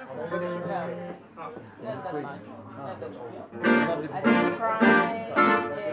No, not that much. I didn't cry.